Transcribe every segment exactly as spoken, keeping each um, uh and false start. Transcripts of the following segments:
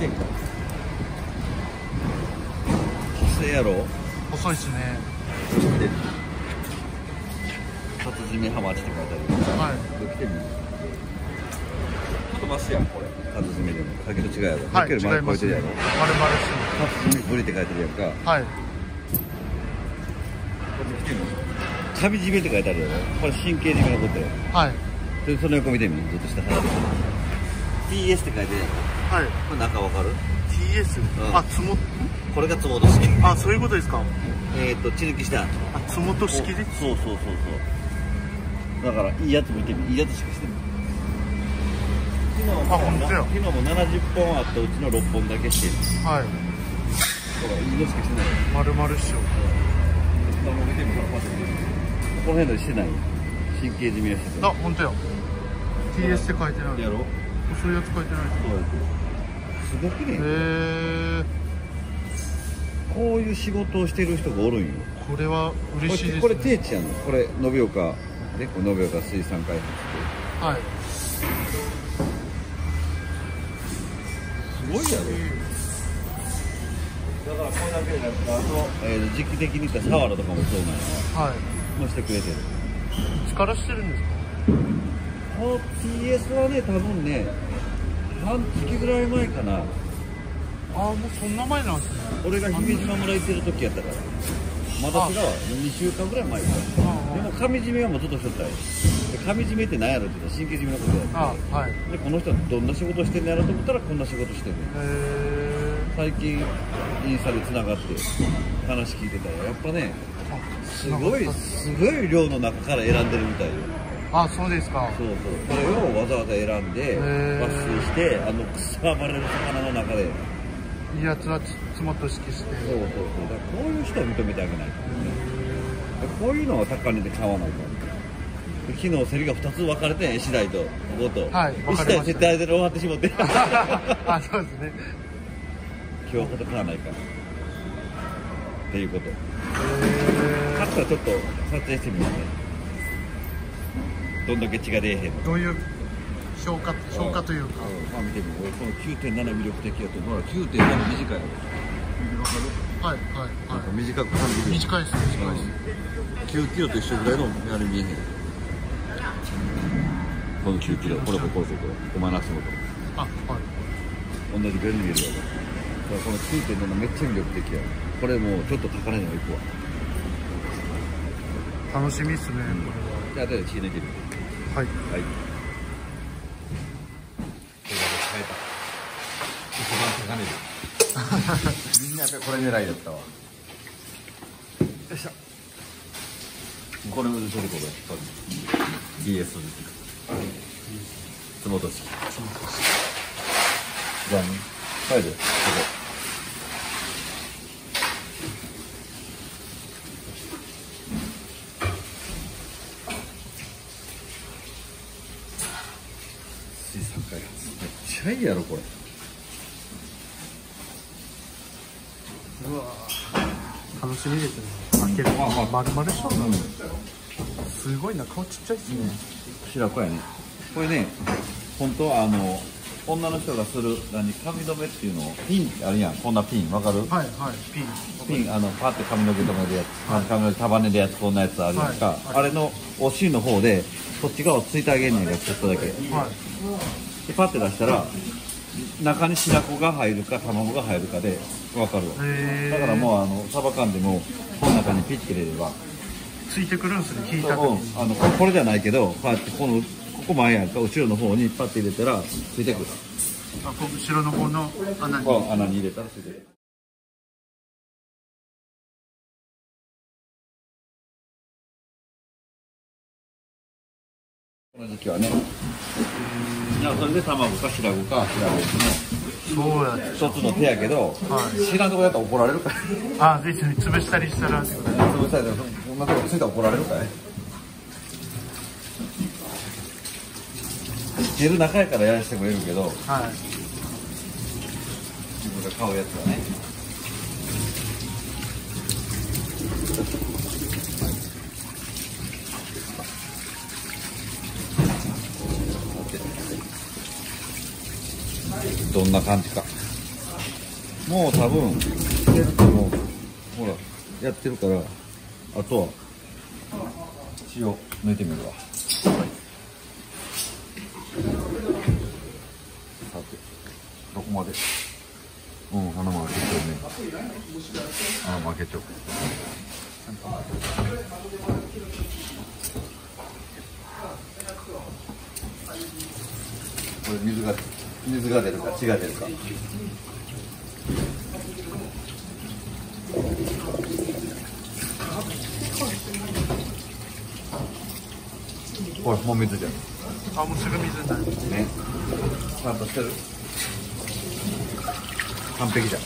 でんか。細いやろ。細いっすね。初締めハマチって書いてある。はい。これ来てみる。ちょっとマシやんこれ。初締めでも先と違うやろ。はい。違います。丸々す。初締めブリって書いてるやんか。はい。これ来てみる。カビ締めって書いてあるやろ。これ神経締めのことや。はい。でその横見てみる。ずっと下離れて。ティーエス って書いてるやん。はい。これなんかわかる ？ティーエス？ あ、つも。これがつもと式。あ、そういうことですか。えっと血抜きした。あ、つもと式で。そうそうそうそう。だからいいやつ見てみ、いいやつしかしてみ。あ、本当だよ。昨日もななじゅっぽんあったうちのろっぽんだけしてる。はい。ほらいいのしかしてない。丸々しよう。この辺でしてない。神経締めはしてる。あ、本当よ。ティーエス って書いてない。やろ。そういうやつ書いてないですか。すごくね。ええ。こういう仕事をしてる人がおるんよ。これは嬉しいですね。これ定置やんの。これ延岡で、この延岡水産開発って。はい。すごいやろ。だからこれだけじゃなくて、あの、えー、時期的に言ったサワラとかもそうなの。はい。もしてくれてる。力してるんですか。この ティーエス はね、多分ね、半月ぐらい前かな。ああ、もうそんな前なんですね。俺が姫島村行ってる時やったから。まだ違うわ、にしゅうかんぐらい前から。でも上締めはもうちょっとしとったよ。上締めって何やろって言ったら神経締めのことやって。はい、で、この人はどんな仕事してんのやろと思ったらこんな仕事してんねん。最近、インスタでつながって話聞いてたら、やっぱね、すごい、すごい量の中から選んでるみたいよ。あ、そうですか。そうそう。これをわざわざ選んで、抜粋して、あのくさばれる魚の中で。いいやつはつもと式して。そうそうそう。だからこういう人を認めてあげないと。こういうのは高値で買わないと。昨日、競りがふたつ分かれて、次第とごと。はい。次第絶対で終わってしまって。あ、そうですね。今日ほど買わないから。っていうこと。買ったらちょっと撮影してみますね。どんだけ血が出えへん。どういう消化、消化というか。まあ見てみこの きゅうてんなな 魅力的やと思う。きゅうてんなな 短い。はいはいはい。短く感じる。短いです短いです。きゅうキロと一緒ぐらいのあれ見えへん。このきゅうキロこれこれこれこれ。お前なすもと。あはい。同じぐらいに見えるわ。だからこの きゅうてんなな めっちゃ魅力的や。これもうちょっと高値にもいくわ。楽しみっすね。じゃあ後で血抜いてみ。はい。はい。一番高値で。みんなやっぱりこれ狙いだったわ。よっしゃ。これも出てるこれ。ディーエス を出てる。つもと式。つもと式。じゃあね。入る。ここ。めっちゃいいやろこれ。うわー楽しみですね。開ける。まあまあ丸々しょうなの。すごいな顔ちっちゃいですね。白子やね。これね本当はあの女の人がする何髪留めっていうのをピンあるやんこんなピンわかる？はいはいピン。ピンあのパって髪の毛留めるやつ、髪の毛束ねるやつこんなやつあるやんか。あれのお尻の方でこっち側をついてあげんねんがちょっとだけ。はい。パッて出したら中に白子が入るか卵が入るかで分かるわ。だからもうあのサバ缶でもこの中にピッて入れればついてくるんですね。聞いたときあのこれじゃないけどこうやってこのここ前やんか後ろの方にパッて入れたらついてくる。あこ後ろの方の穴に穴に入れたらついてくる。この時期はねじゃあそれで卵か白子か白子の一つの手やけど知らんとこやったら怒られるかい。ああぜひ潰したりしたら潰したりしたらこんなとこついたら怒られるかい。出る中やからやらせてくれるけどはい自分が買うやつはねどんな感じか。もう多分いけると思う。ほらやってるから、あとは塩抜いてみるわ。さてどこまで。うん、穴も開けちゃうね。穴も開けちゃう。これ水が水が出るか血が出るか。ほらもう水じゃん。あ、もうすぐ水だね。ちゃんとしてる。完璧じゃん。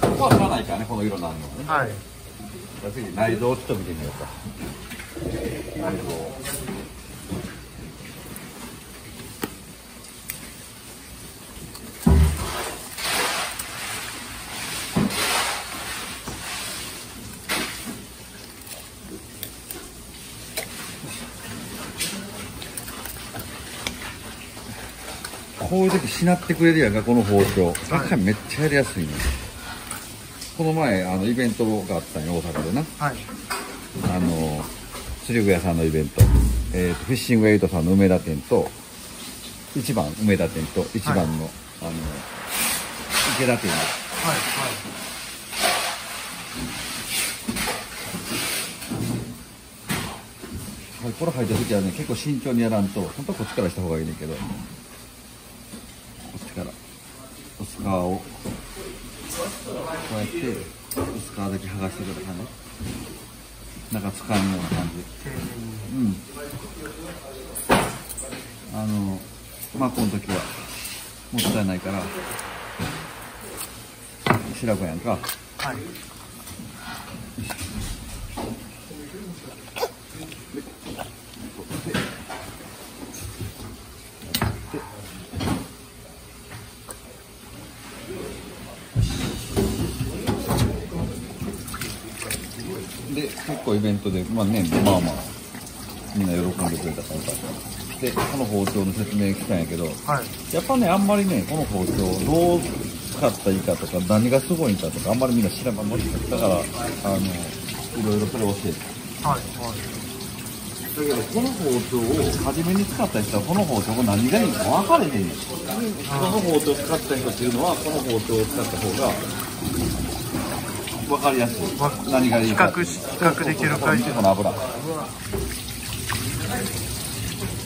ここは取らないからね、この色になるのね。はい。じゃあ次内臓をちょっと見てみようか。内臓。こういう時しなってくれるやんか、この包丁。赤めっちゃやりやすいね。この前あのイベントがあったんよ、大阪でな、はい、あの釣り具屋さんのイベント、えー、とフィッシングエイトさんの梅田店と一番梅田店と一番の、はい、あの池田店で、はいはい、これ入った時はね結構慎重にやらんと、本当はこっちからした方がいいねんけど、薄皮をこうやって薄皮だけ剥がしてくる感じ、なんかつかむような感じ。うん、あのまあこの時はもったいないから白子やんか、はい、で、結構イベントで、まあね、まあまあ、みんな喜んでくれた今回。で、この包丁の説明来たんやけど、はい、やっぱね、あんまりね、この包丁をどう使ったらいいかとか、何がすごいんかとか、あんまりみんな知らんかもしれない。だから、あの、いろいろそれを教えて。はい、はい。だけど、この包丁を初めに使った人は、この包丁が何がいいか分かれへんねん。この包丁を使った人っていうのは、この包丁を使った方が、わかりやすい。何がいいか比較し、比較できる感じ。この油。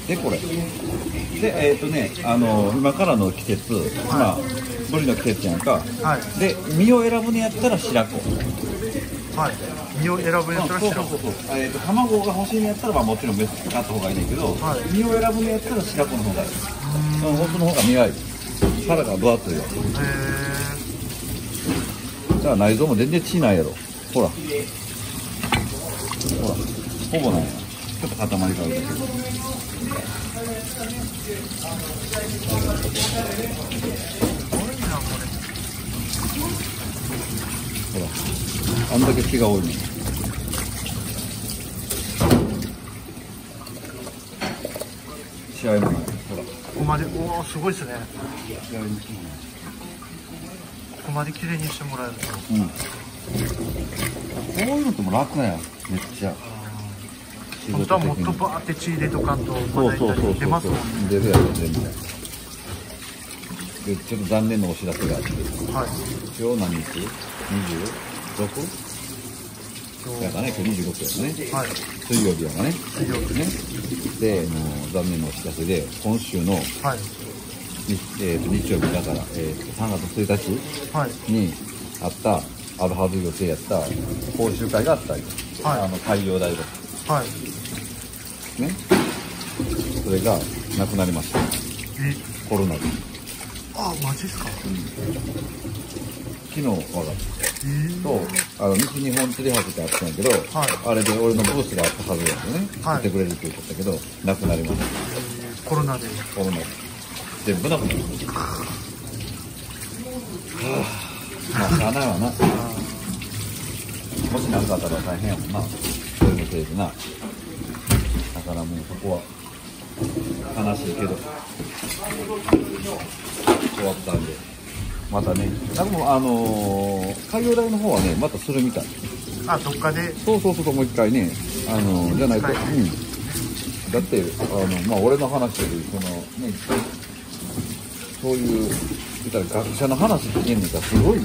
で、これ。で、えっ、ー、とね、あのー、今からの季節、今、ブリの季節やんか。はい、で、身を選ぶのやったら白子。はい。身を選ぶのやったら白子。そうそうそう。えっ、ー、と、卵が欲しいのやったら、まあ、もちろん別に買った方がいいんだけど、はい、身を選ぶのやったら白子の方がいい。うん。本当の方が身がいい。腹が分厚いよ。へー。じゃあ内臓も全然血ないやろ。ほら。ほら。ほぼない。ちょっと塊があるだけ。ほら。あんだけ血が多いの。血合いもない。ほら。ここまで、おお、すごいですね。血合いもない。ここまで綺麗にしてもらえると、うん、こういうのっても楽なんや。めっちゃ本当はもっとバーって血入れとかんとまだ出ますもんね。出るやろ全部。でちょっと残念なお知らせがあって、はい、今日何日 ?にじゅうろく やかね。今日にじゅうろくやね、はい、水曜日やかね。水曜日ね。でもう残念なお知らせで今週の、はい、えー、と日曜日だから、えー、とさんがつついたちにあった、はい、あるはず予定やった講習会があったり、はい、あの海洋大学、はい、ね、それがなくなりました。えコロナで。あマジっすか、うん、昨日分かった、えー、とあの西日本釣り博ってあったんやけど、はい、あれで俺のブースがあったはずやんね、はい、来てくれるって言ったけどなくなりました、えー、コロナで。コロナで全部なくなる。まあ、しゃあないわな。もし何かあったら大変やもんな。そういうのせいでな。だからもうそこは悲しいけど終わったんで。またね、なんかもうあのー、開業代の方はねまたするみたい。あ、どっかで。そうそうそうそう、もう一回ね、あのー、じゃないと、うん、だってあのまあ俺の話でそのね、そういう言ったら学者の話聞けんのがすごいよ。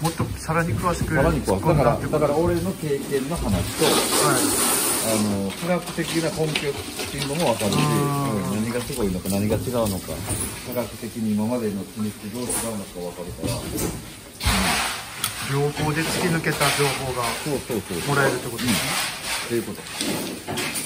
もっとさらに詳しく。さらに詳しく。だからだから俺の経験の話と、はい、あの科学的な根拠っていうのもわかるし、何がすごいのか何が違うのか、科学的に今までの積みってどう違うのかわかるから。両方で突き抜けた情報がもらえるってことですね。ということ。